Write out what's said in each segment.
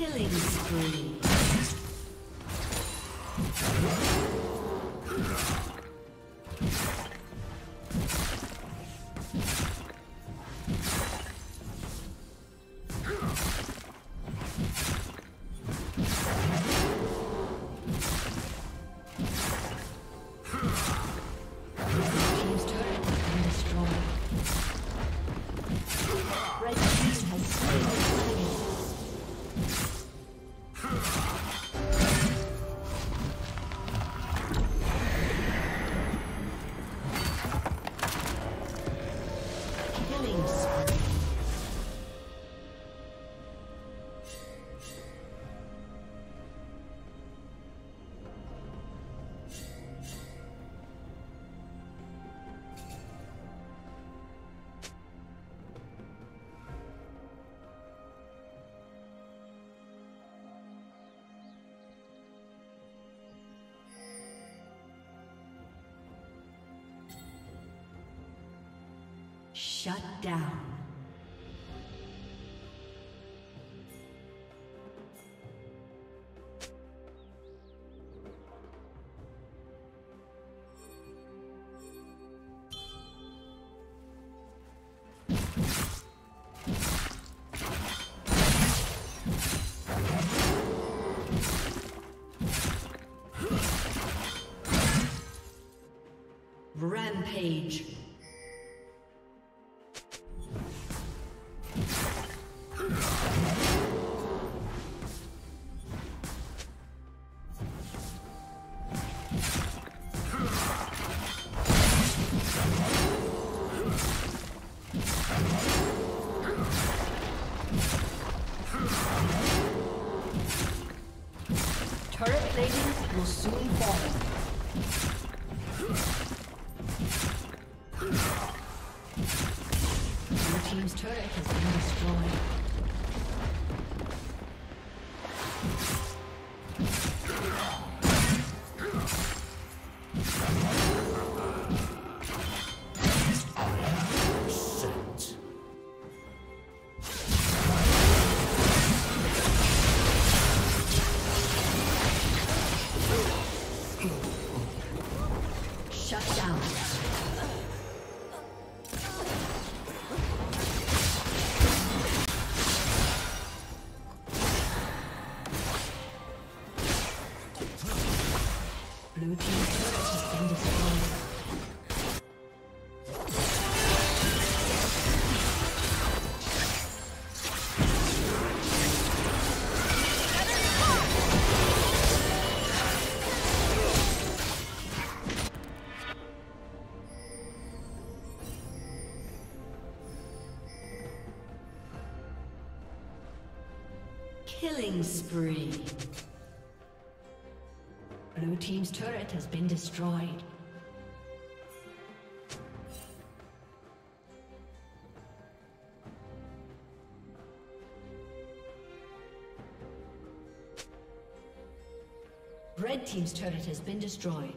Killing spree. Shut down. Rampage. Will soon fall. Your team's turret has been destroyed. Killing spree. Blue team's turret has been destroyed. Red team's turret has been destroyed.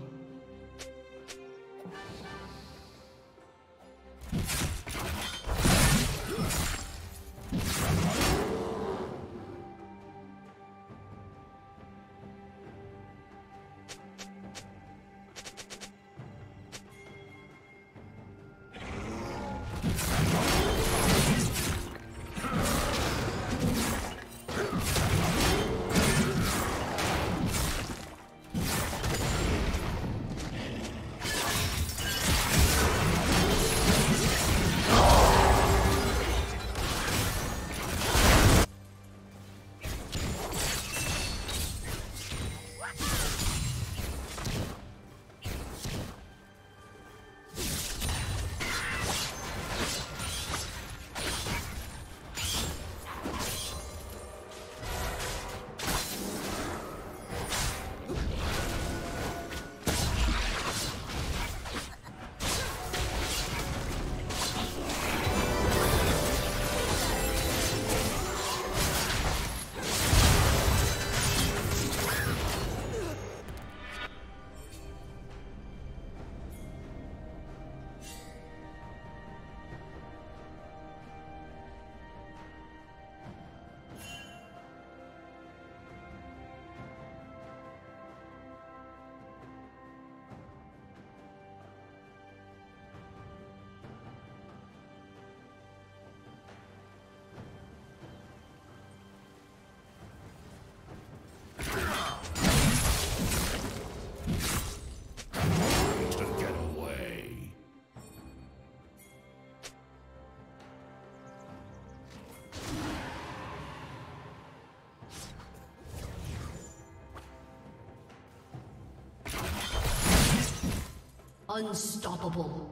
Unstoppable.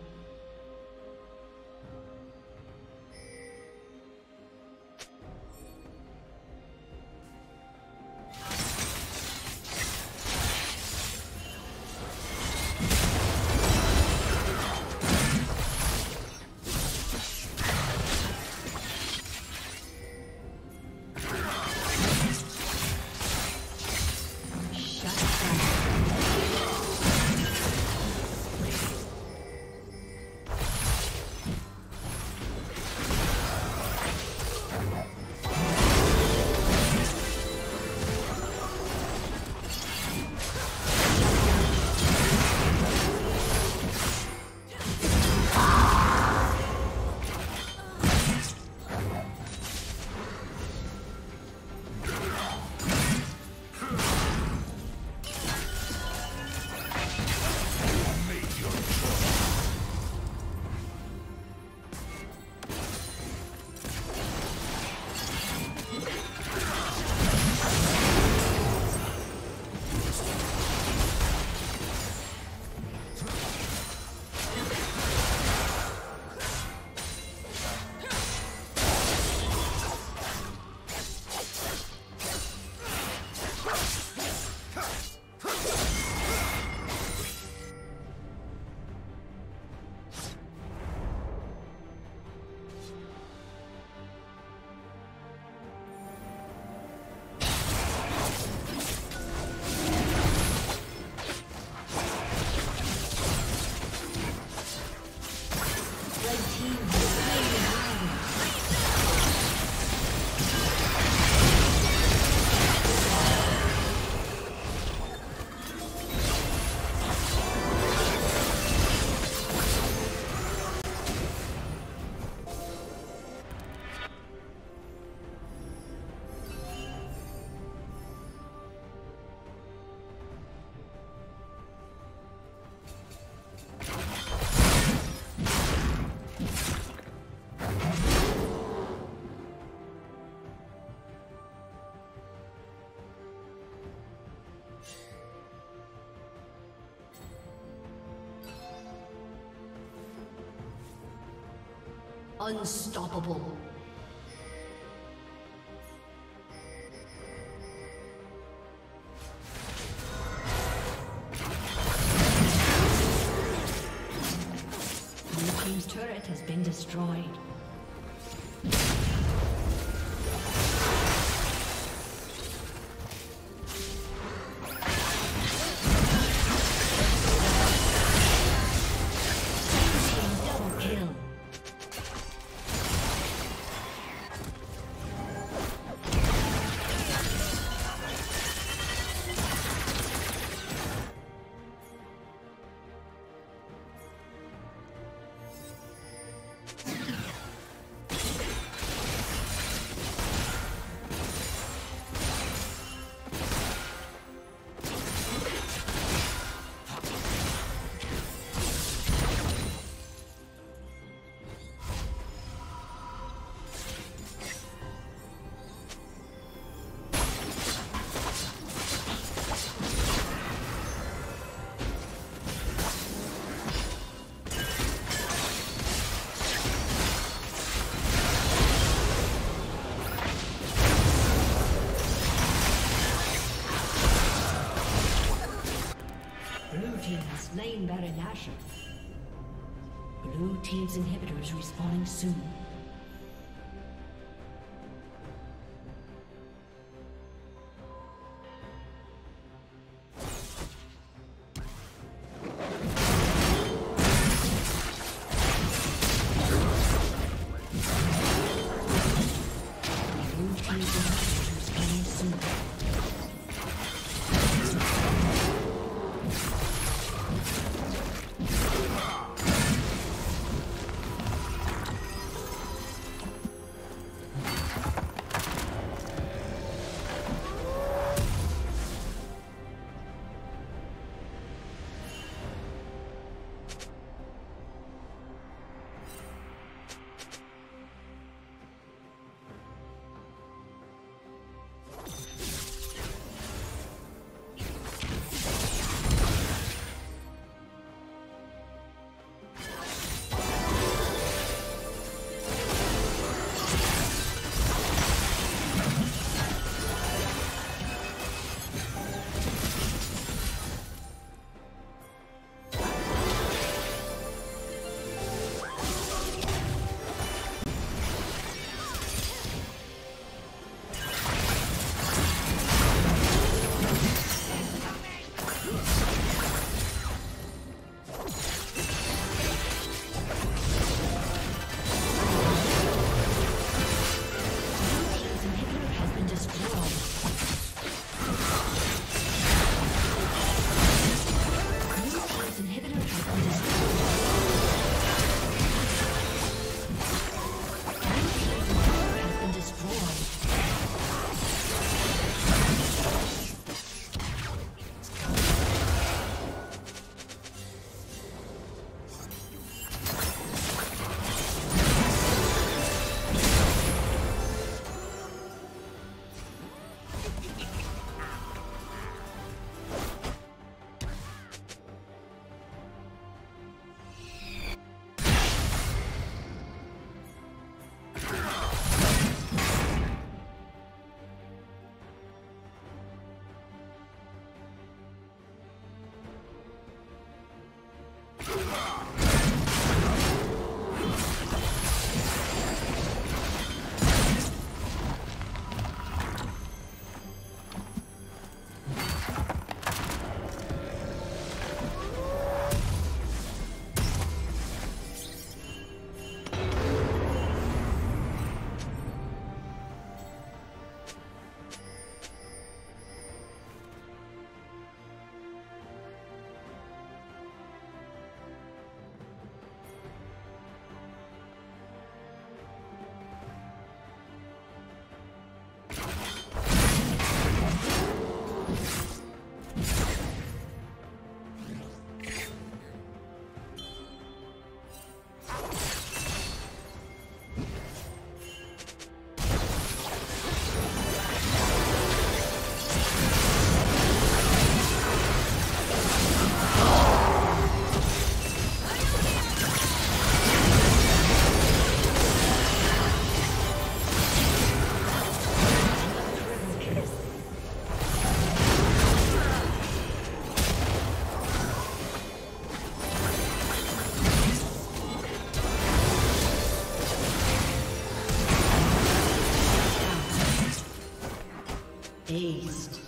Unstoppable. Blue team's turret has been destroyed. Slain Baron Asher. Blue team's inhibitor is respawning soon. Blue team's inhibitor is respawning soon. Aced.